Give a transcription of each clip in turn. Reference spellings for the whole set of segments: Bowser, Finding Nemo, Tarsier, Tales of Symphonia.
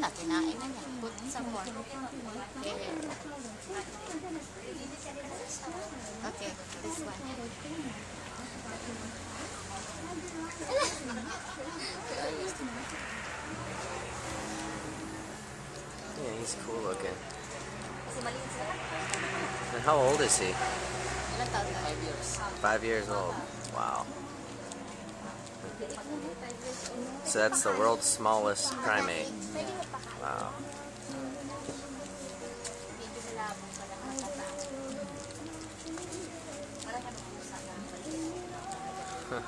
là kinain na niya. Put someone. Okay, this one. Yeah, he's cool looking. And how old is he? 5 years. 5 years old. Wow. So that's the world's smallest primate. Wow. Huh.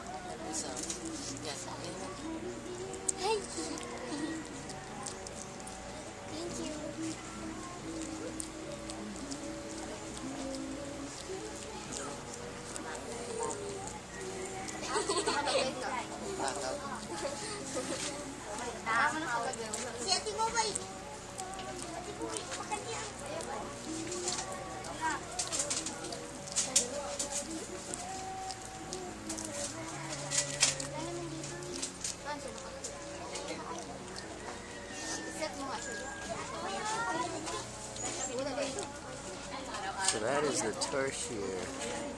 So that is the tarsier.